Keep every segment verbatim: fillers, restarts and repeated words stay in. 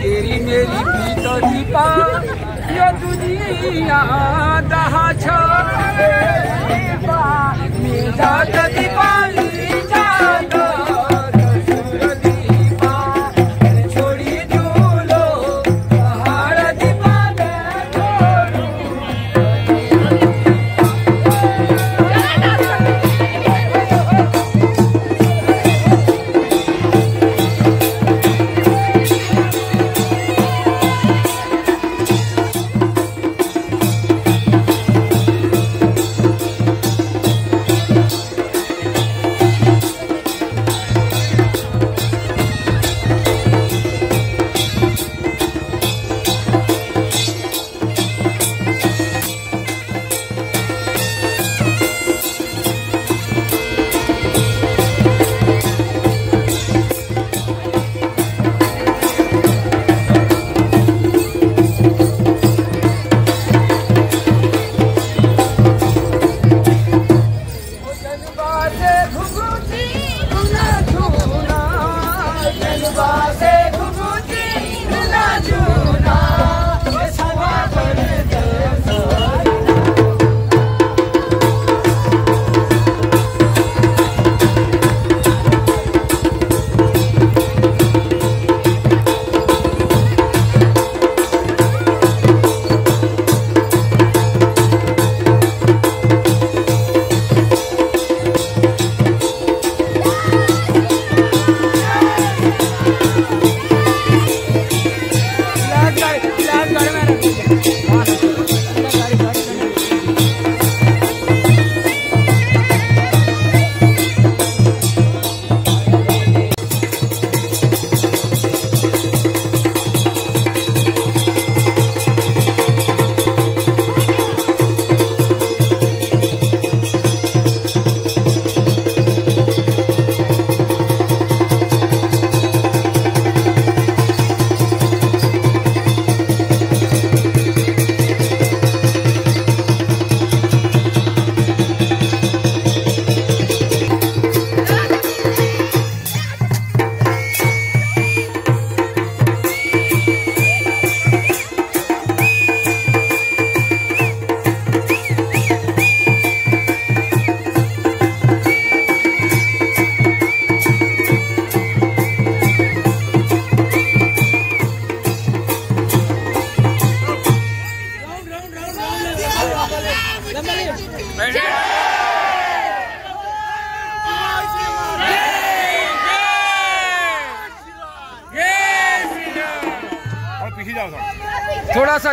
तेरी मेरी तो दीपा ये दुनिया दहा थोड़ा सा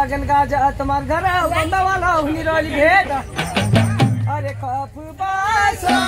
लगन का तुम्हार घर बंदा वाला हुनी रोली भेट अरे खप बासो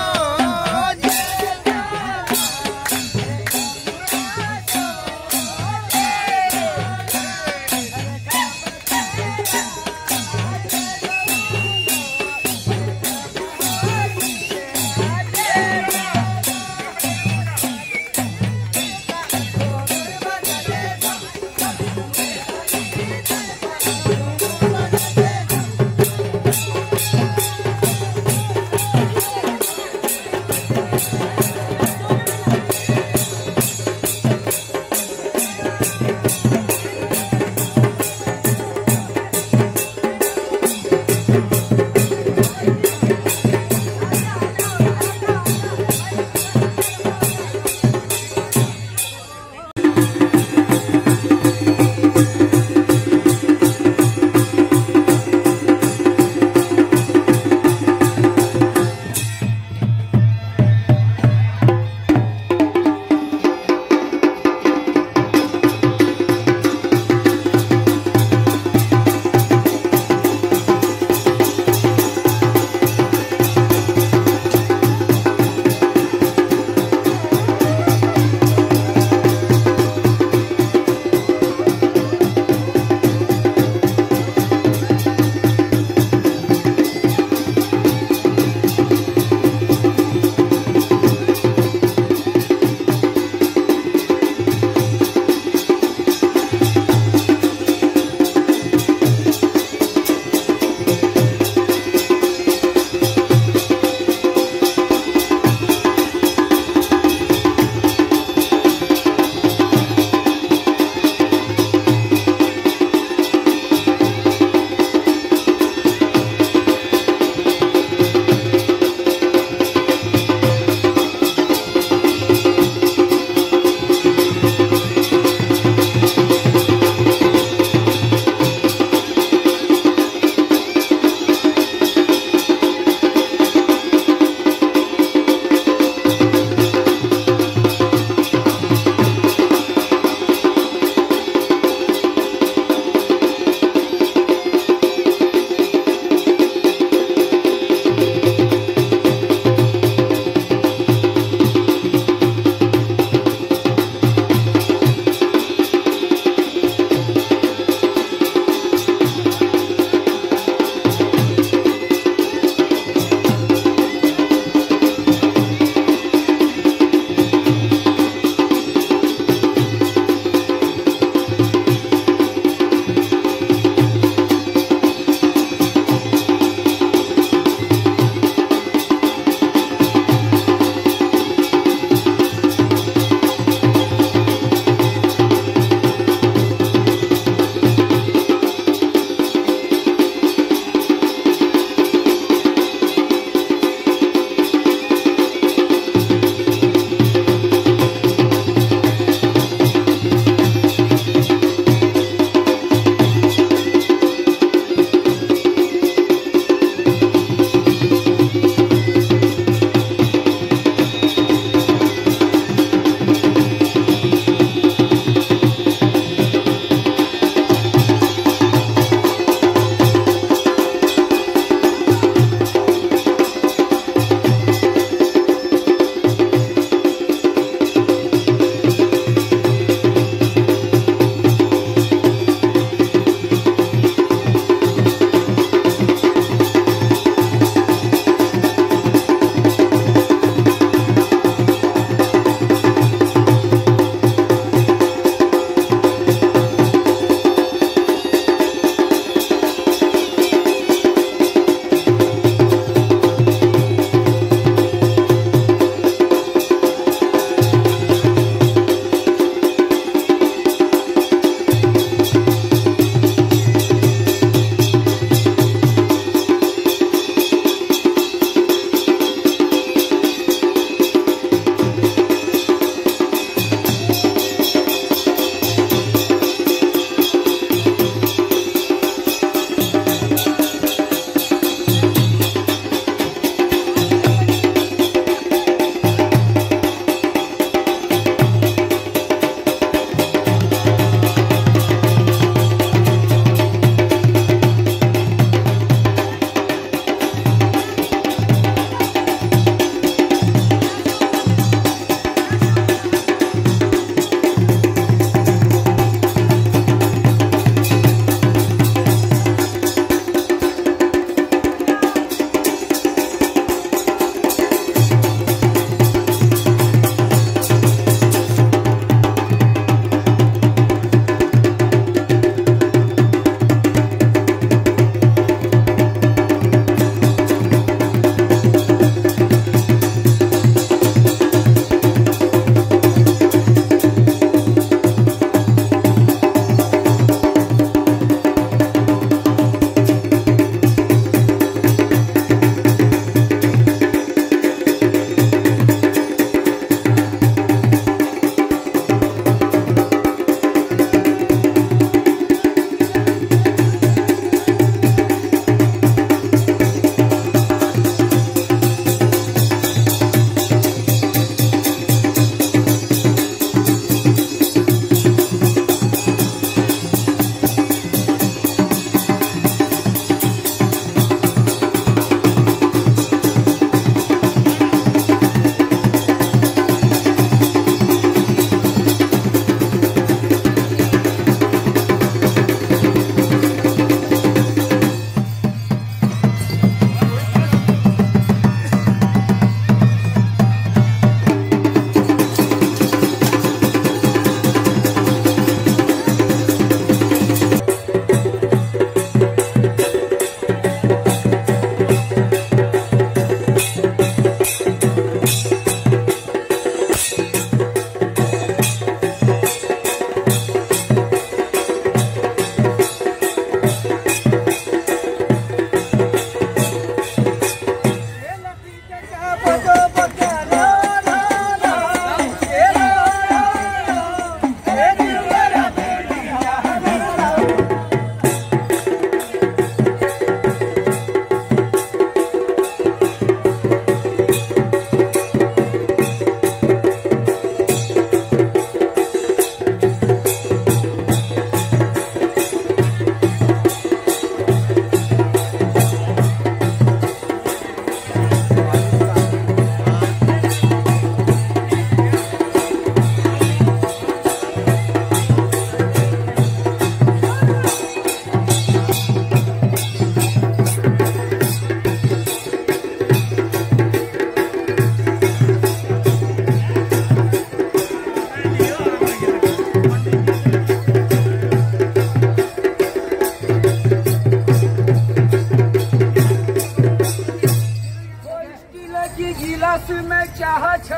बस में चाह छो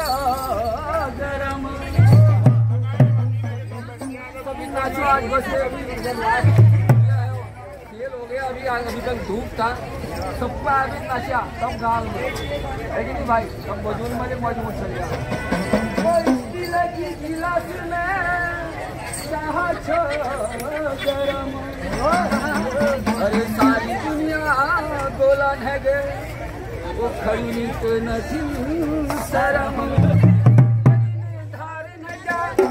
गरम अभी नाचो आज बस खेल हो गया। अभी अभी तक धूप था, सबका अभी नाचा सब गाँव में, लेकिन भाई सब मजूर में मजबूत चल गया। गिलास में चाह छो गरम अरे सारी दुनिया गोलन है गे वो खड़ी तो नसीब शरम धार न जा।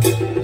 Thank you.